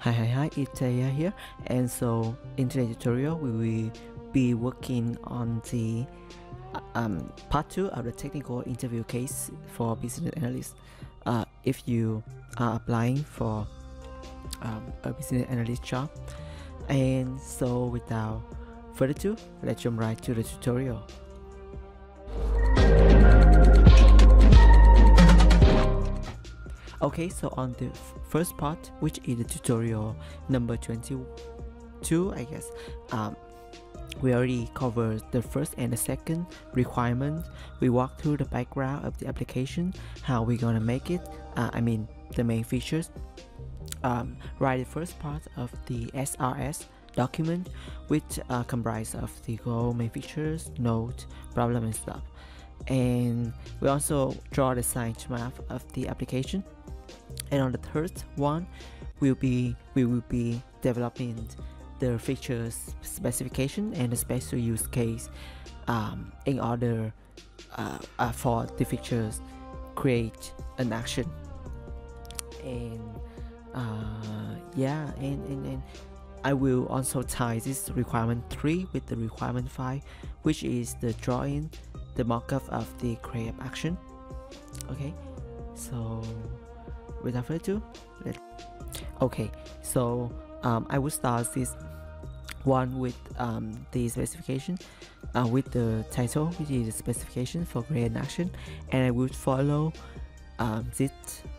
Hi, it's Taya here, and so in today's tutorial we will be working on the part 2 of the technical interview case for business analyst. If you are applying for a business analyst job, and so without further ado, let's jump right to the tutorial. Okay, so on the first part, which is the tutorial number 22, I guess, we already covered the first and the second requirement. We walked through the background of the application, how we're gonna make it, I mean the main features. Write the first part of the SRS document, which comprises of the goal, main features, note, problem and stuff. And we also draw the site map of the application. And on the third one, we will be developing the features specification and the special use case in order for the features create an action. And yeah, and I will also tie this requirement 3 with the requirement 5, which is the drawing the mock-up of the creative action. Okay, so without further ado, okay, so I will start this one with the specification, with the title, which is the specification for create an action, and I would follow this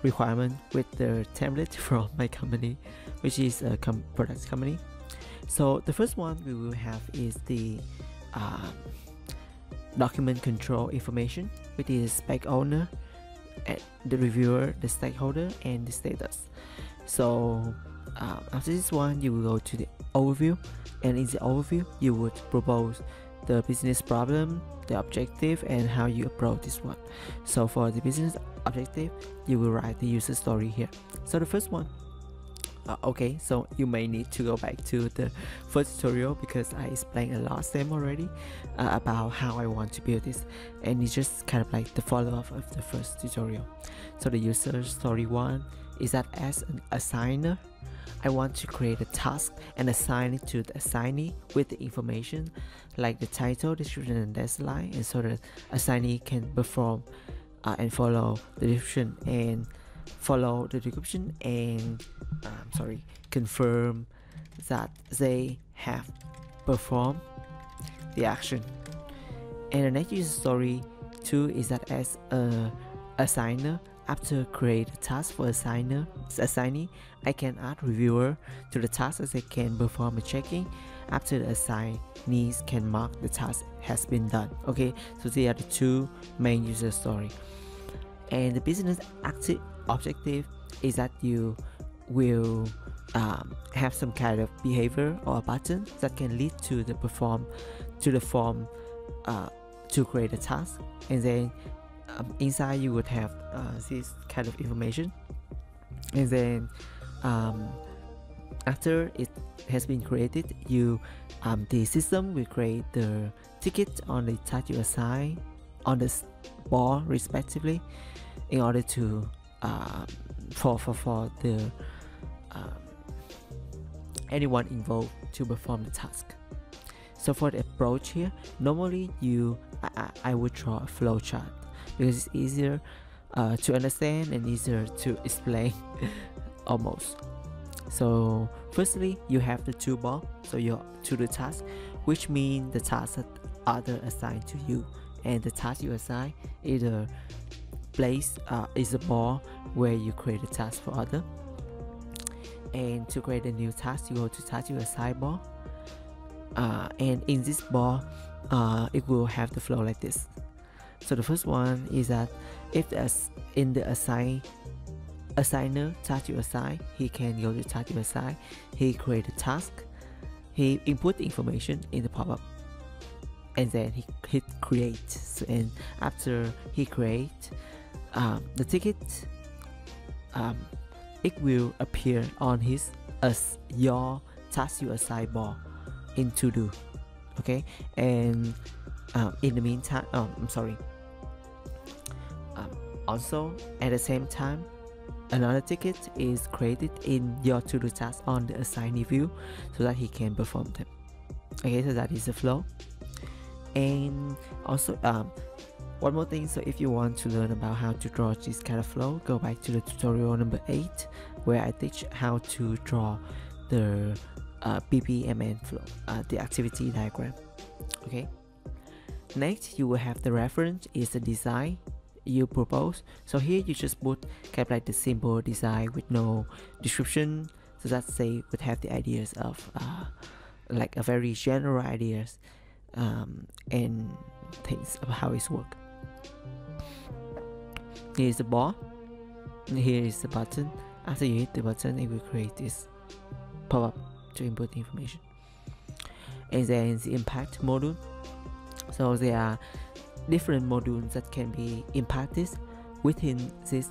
requirement with the template from my company, which is a product company. So the first one we will have is the document control information, which is spec owner, the reviewer, the stakeholder, and the status. So after this one, you will go to the overview, and in the overview you would propose the business problem, the objective, and how you approach this one. So for the business objective, you will write the user story here. So the first one, okay, so you may need to go back to the first tutorial because I explained a lot of them already about how I want to build this, and it's just kind of like the follow-up of the first tutorial. So the user story one is that as an assigner, I want to create a task and assign it to the assignee with the information like the title, description, and deadline, and so the assignee can perform and follow the description and confirm that they have performed the action. And the next user story 2 is that as a assigner, after create a task for assignee, I can add reviewer to the task as they can perform a checking after the assignees can mark the task has been done. Okay, so they are the two main user story. And the business objective is that you will have some kind of behavior or pattern that can lead to the form to create a task, and then inside you would have this kind of information, and then after it has been created, you the system will create the ticket on the task you assign on the board respectively, in order to for the anyone involved to perform the task. So for the approach here, normally I would draw a flow chart because it's easier to understand and easier to explain almost. So firstly, you have the two bar, so your to do task, which means the tasks that are assigned to you, and the task you assign either place is a bar where you create a task for other. And to create a new task, you go to task you assign bar, and in this bar it will have the flow like this. So the first one is that if in the assigner task you assign, he can go to task you assign, he create a task, he input the information in the pop-up, and then he hit create. And after he create the ticket, it will appear on his as your task you assign bar in to do. Okay, and in the meantime, also at the same time, Another ticket is created in your to-do task on the assignee view so that he can perform them. Okay, so that is the flow. And also one more thing, so if you want to learn about how to draw this kind of flow, go back to the tutorial number 8 where I teach how to draw the BPMN flow, the activity diagram. Okay, next you will have the reference is the design you propose. So here you just put kind of like the simple design with no description, so that say would have the ideas of like a very general ideas and things of how it's work. Here is the ball, here is the button. After you hit the button, it will create this pop-up to input information. And then is the impact module. So there are different modules that can be impacted within this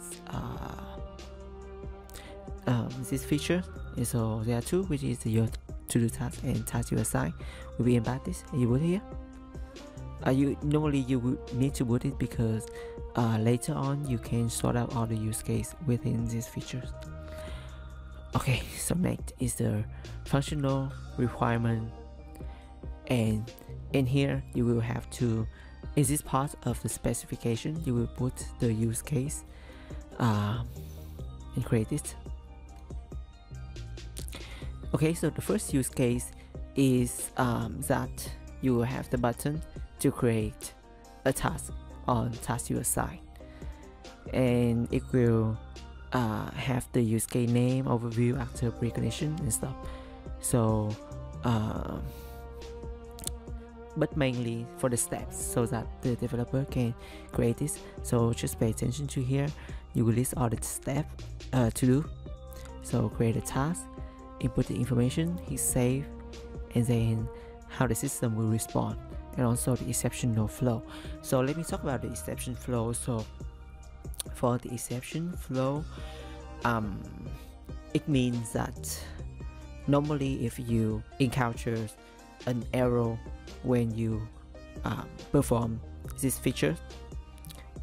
feature. And so there are two, which is your to-do task and task you assign will be impacted. You put here. You normally you would need to put it because later on you can sort out all the use case within these features. Okay, so next is the functional requirement, and in here you will have to, in this part of the specification, you will put the use case and create it. Okay, so the first use case is that you will have the button to create a task on task you assign, and it will have the use case name, overview, actor, precondition and stuff. So but mainly for the steps so that the developer can create this. So just pay attention to here, you will list all the steps to do. So create a task, input the information, hit save, and then how the system will respond, and also the exceptional flow. So let me talk about the exception flow. So for the exception flow, it means that normally if you encounter an error when you perform this feature,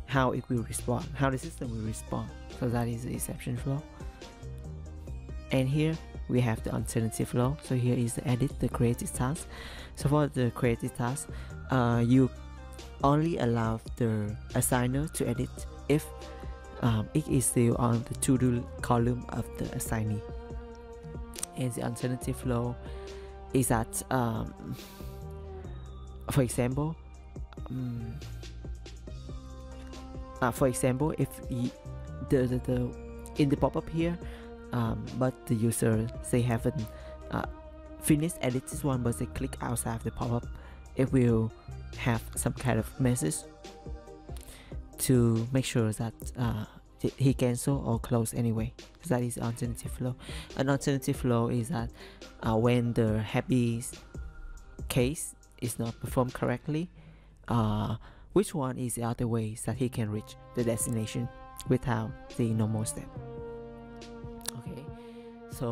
how it will respond, how the system will respond. So that is the exception flow. And here we have the alternative flow. So here is the edit the created task. So for the created task, you only allow the assigner to edit if it is still on the to-do column of the assignee. And the alternative flow is that for example if in the pop-up here, but the user, they haven't finished edit this one, but they click outside of the pop-up, it will have some kind of message to make sure that he cancel or close anyway. So that is alternative flow. An alternative flow is that when the happy case is not performed correctly, which one is the other ways that he can reach the destination without the normal step. Okay, so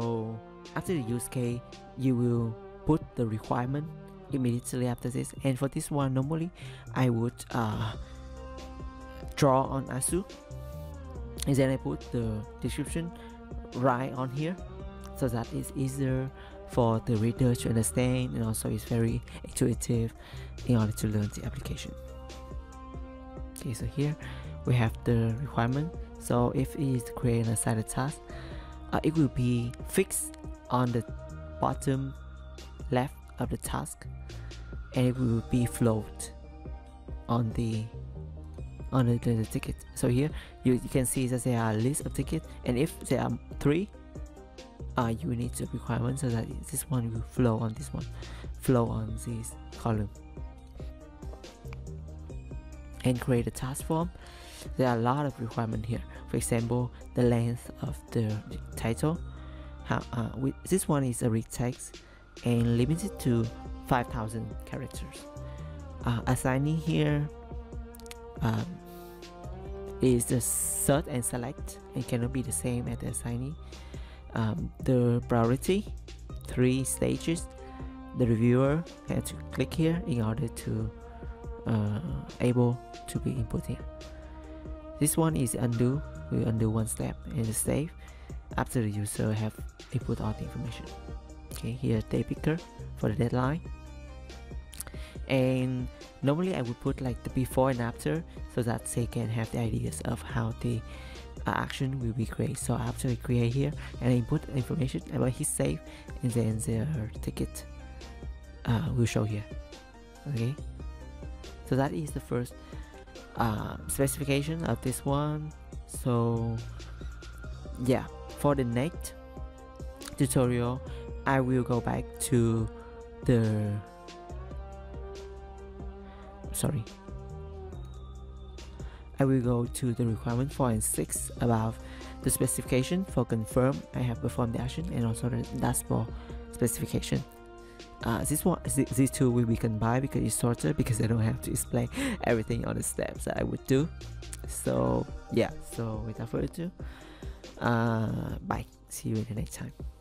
after the use case, you will put the requirement immediately after this. And for this one, normally I would draw on ASU, and then I put the description right on here so that it's easier for the reader to understand, and also it's very intuitive in order to learn the application. Okay, so here we have the requirement. So if it is to create an assigned task, it will be fixed on the bottom left of the task, and it will be float on the ticket. So here you can see that there are a list of tickets, and if there are 3, you need the requirement so that this one will flow on this one, flow on this column, and create a task form. There are a lot of requirements here. For example, the length of the title. This one is a rich text and limited to 5,000 characters. Assigning here is the sort and select, and cannot be the same as the assignee. The priority, 3 stages. The reviewer has to click here in order to able to be input here. This one is undo. we undo one step and save after the user have input all the information. Okay, here date picker for the deadline. And normally I would put like the before and after so that they can have the ideas of how the action will be created. So after I create here and I input information about his save, and then their ticket will show here. Okay, so that is the first specification of this one. So yeah, for the next tutorial I will go back to the requirement 4 and 6 about the specification for confirm I have performed the action, and also the dashboard specification. These two will be combined because it's shorter, because I don't have to explain everything on the steps that I would do. So yeah, so without further ado, bye, see you in the next time.